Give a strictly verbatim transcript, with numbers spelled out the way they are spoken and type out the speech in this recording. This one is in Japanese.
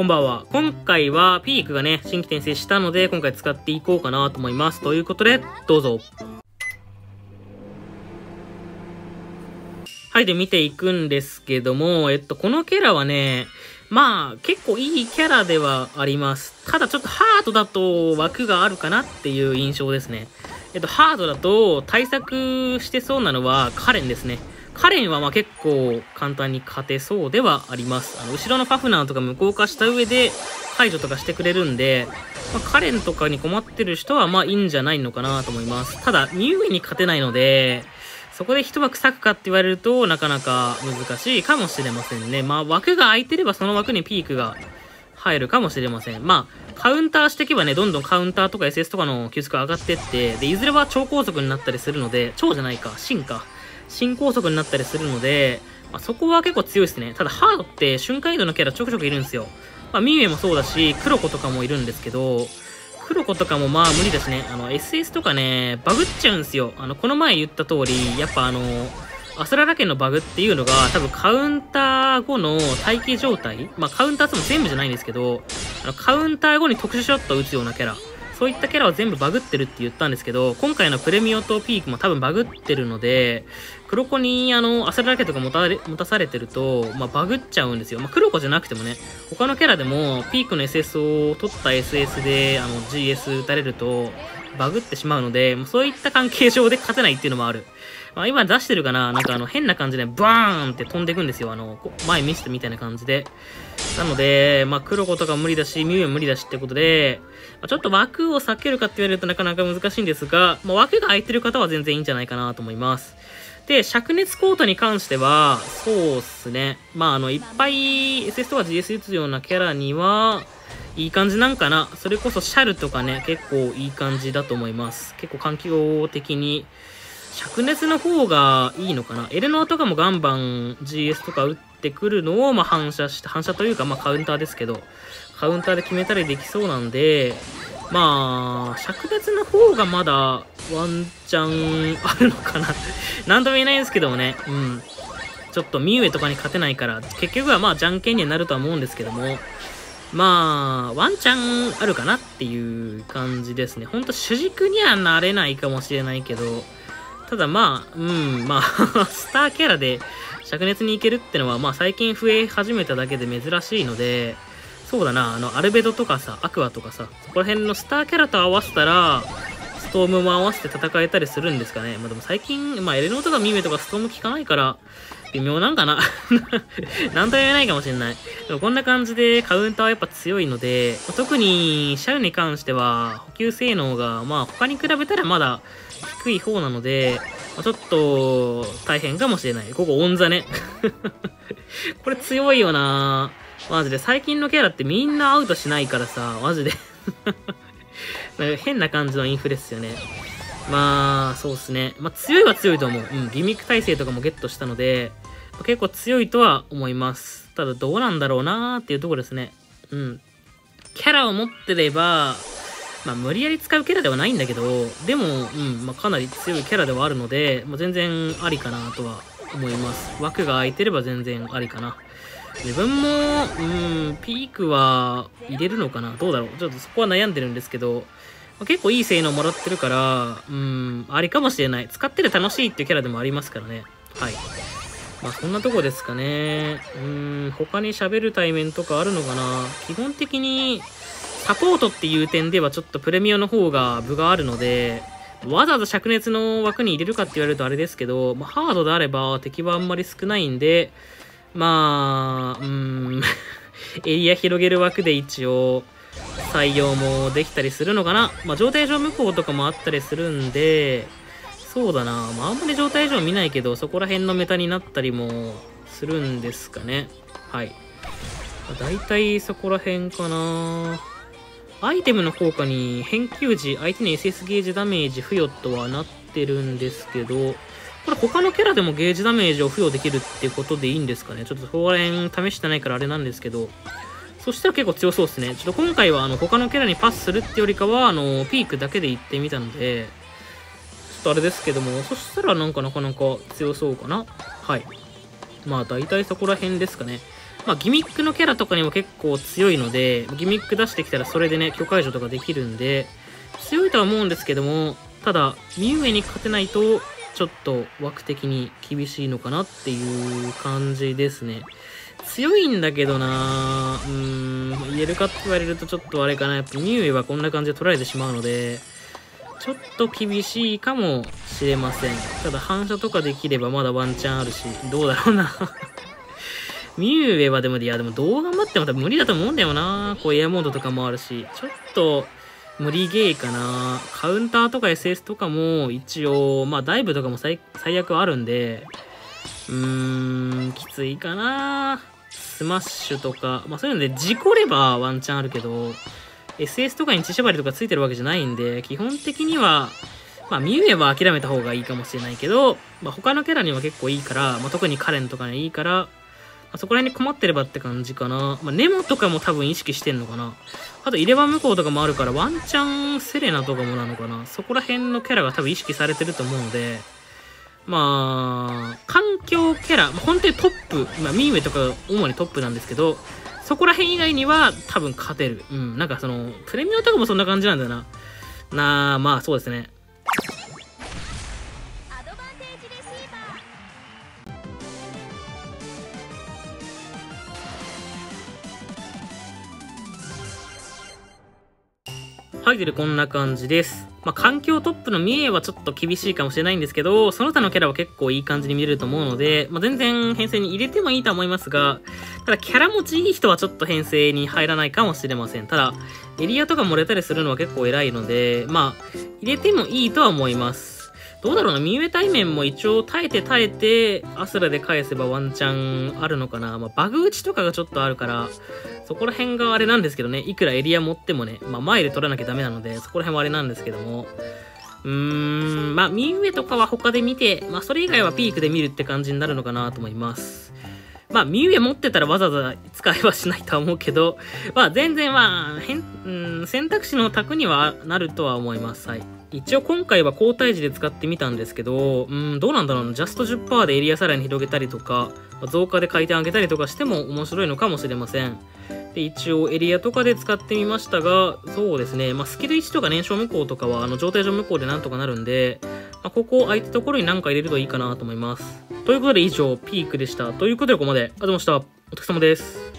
こんばんは。今回はピークがね、新規転生したので、今回使っていこうかなと思います。ということで、どうぞ。はい、で見ていくんですけども、えっと、このキャラはね、まあ、結構いいキャラではあります。ただちょっとハードだと枠があるかなっていう印象ですね。えっと、ハードだと対策してそうなのはカレンですね。カレンはまあ結構簡単に勝てそうではあります。あの、後ろのファフナーとか無効化した上で解除とかしてくれるんで、まあ、カレンとかに困ってる人はまあいいんじゃないのかなと思います。ただ、ミュウイに勝てないので、そこで一枠割くかって言われるとなかなか難しいかもしれませんね。まあ枠が空いてればその枠にピークが入るかもしれません。まあカウンターしていけばね、どんどんカウンターとか エスエス とかの球速が上がってって、で、いずれは超高速になったりするので、超じゃないか、進か。新高速になったりするので、まあ、そこは結構強いですね。ただハードって瞬間移動のキャラちょくちょくいるんですよ。まあミュウエもそうだし、クロコとかもいるんですけど、クロコとかもまあ無理だしね、あの エスエス とかね、バグっちゃうんですよ。あの、この前言った通り、やっぱあの、アスララ家のバグっていうのが、多分カウンター後の待機状態、まあカウンターつも全部じゃないんですけど、あのカウンター後に特殊ショットを打つようなキャラ、そういったキャラは全部バグってるって言ったんですけど、今回のプレミオとピークも多分バグってるので、クロコにあの、アスララ家とか持たれ、持たされてると、まあバグっちゃうんですよ。まあクロコじゃなくてもね、他のキャラでもピークの エスエス を取った エスエス であの ジーエス 打たれるとバグってしまうので、もうそういった関係上で勝てないっていうのもある。まあ今出してるかな、なんかあの変な感じでバーンって飛んでいくんですよ。あの、前見せてみたいな感じで。なので、まあクロコとか無理だし、ミュウエも無理だしってことで、まあ、ちょっと枠を避けるかって言われるとなかなか難しいんですが、まあ枠が空いてる方は全然いいんじゃないかなと思います。で、灼熱コートに関しては、そうっすね。まあ、あの、いっぱい エスエス とか ジーエス 打つようなキャラには、いい感じなんかな。それこそシャルとかね、結構いい感じだと思います。結構環境的に。灼熱の方がいいのかな。エレノアとかもガンバン ジーエス とか打ってくるのを、まあ、反射して、反射というか、まあ、カウンターですけど、カウンターで決めたりできそうなんで、まあ、灼熱の方がまだワンチャンあるのかな。何とも言えないんですけどもね。うん。ちょっとミウエとかに勝てないから、結局はまあ、じゃんけんにはなるとは思うんですけども、まあ、ワンチャンあるかなっていう感じですね。ほんと主軸にはなれないかもしれないけど、ただまあ、うん、まあ、スターキャラで灼熱に行けるってのは、まあ最近増え始めただけで珍しいので、そうだな、あの、アルベドとかさ、アクアとかさ、そこら辺のスターキャラと合わせたら、ストームも合わせて戦えたりするんですかね。まあでも最近、まあエレノーとかミメとかストーム効かないから、微妙なんかな。なんとも言えないかもしれない。でもこんな感じでカウンターはやっぱ強いので、特にシャルに関しては、補給性能が、まあ他に比べたらまだ低い方なので、ちょっと大変かもしれない。ここオンザね。これ強いよなぁ。マジで最近のキャラってみんなアウトしないからさ、マジで。なんか変な感じのインフレっすよね。まあ、そうっすね。まあ強いは強いと思う。うん、ギミック耐性とかもゲットしたので、結構強いとは思います。ただどうなんだろうなーっていうところですね。うん。キャラを持ってれば、まあ無理やり使うキャラではないんだけど、でも、うん、まあかなり強いキャラではあるので、まあ、全然ありかなとは思います。枠が空いてれば全然ありかな。自分も、うん、ピークは入れるのかな？どうだろう？ちょっとそこは悩んでるんですけど、結構いい性能もらってるから、うん、ありかもしれない。使ってて楽しいっていうキャラでもありますからね。はい。まあそんなとこですかね。うん、他に喋る対面とかあるのかな？基本的に、サポートっていう点ではちょっとプレミオの方が分があるので、わざわざ灼熱の枠に入れるかって言われるとあれですけど、まあ、ハードであれば敵はあんまり少ないんで、まあ、うーん、エリア広げる枠で一応、採用もできたりするのかな。まあ、状態上無効とかもあったりするんで、そうだな。まあ、あんまり状態上見ないけど、そこら辺のメタになったりもするんですかね。はい。だいたいそこら辺かな。アイテムの効果に返球時、相手に エスエス ゲージダメージ付与とはなってるんですけど、これ他のキャラでもゲージダメージを付与できるってことでいいんですかね。ちょっとそこら辺試してないからあれなんですけど。そしたら結構強そうですね。ちょっと今回はあの他のキャラにパスするってよりかは、あの、ピークだけで行ってみたので、ちょっとあれですけども、そしたらなんかなかなか強そうかな。はい。まあ大体そこら辺ですかね。まあ、ギミックのキャラとかにも結構強いので、ギミック出してきたらそれでね、許可解除とかできるんで、強いとは思うんですけども、ただ、ミュウエに勝てないと、ちょっと枠的に厳しいのかなっていう感じですね。強いんだけどなぁ、うーん、言えるかって言われるとちょっとあれかな。やっぱミュウエはこんな感じで取られてしまうので、ちょっと厳しいかもしれません。ただ反射とかできればまだワンチャンあるし、どうだろうな。ミュウエはでも、いやでもどう頑張っても多分無理だと思うんだよな。こうエアモードとかもあるし、ちょっと無理ゲーかな。カウンターとか エスエス とかも一応、まあダイブとかも 最, 最悪あるんで、うーん、きついかな。スマッシュとか、まあそういうので事故ればワンチャンあるけど、エスエス とかに血縛りとかついてるわけじゃないんで、基本的には、まあ、ミュウエは諦めた方がいいかもしれないけど、まあ、他のキャラには結構いいから、まあ、特にカレンとかにいいから、まあ、そこら辺に困ってればって感じかな。まあ、ネモとかも多分意識してんのかな。あと、イレバン向こうとかもあるから、ワンチャンセレナとかもなのかな。そこら辺のキャラが多分意識されてると思うので、まあ、環境キャラ、まあ、本当にトップ、まあ、ミュウエとか主にトップなんですけど、そこら辺以外には多分勝てる。うん。なんかその、プレミアとかもそんな感じなんだよな。なあ、まあそうですね。はい、というこんな感じです。まあ環境トップのミュウエはちょっと厳しいかもしれないんですけど、その他のキャラは結構いい感じに見れると思うので、まあ、全然編成に入れてもいいと思いますが、ただキャラ持ちいい人はちょっと編成に入らないかもしれません。ただ、エリアとか漏れたりするのは結構偉いので、まあ、入れてもいいとは思います。どうだろうな、ミュウエ対面も一応耐えて耐えて、アスラで返せばワンチャンあるのかな。まあ、バグ打ちとかがちょっとあるから、そこら辺があれなんですけどね、いくらエリア持ってもね、まあ、前で取らなきゃダメなので、そこら辺はあれなんですけども、うーん、まあ、ミュウエとかは他で見て、まあ、それ以外はピークで見るって感じになるのかなと思います。まあ、ミュウエ持ってたらわざわざ使えはしないとは思うけど、まあ、全然まあ、変、うん、選択肢の択にはなるとは思います。はい。一応今回は交代時で使ってみたんですけど、うん、どうなんだろうな。ジャスト じゅっパーセント でエリアさらに広げたりとか、増加で回転上げたりとかしても面白いのかもしれません。で、一応エリアとかで使ってみましたが、そうですね。まあ、スキルいちとか燃焼無効とかは、あの、状態上無効でなんとかなるんで、まあ、ここを空いたところに何か入れるといいかなと思います。ということで以上、ピークでした。ということでここまで。ありがとうございました。お疲れ様です。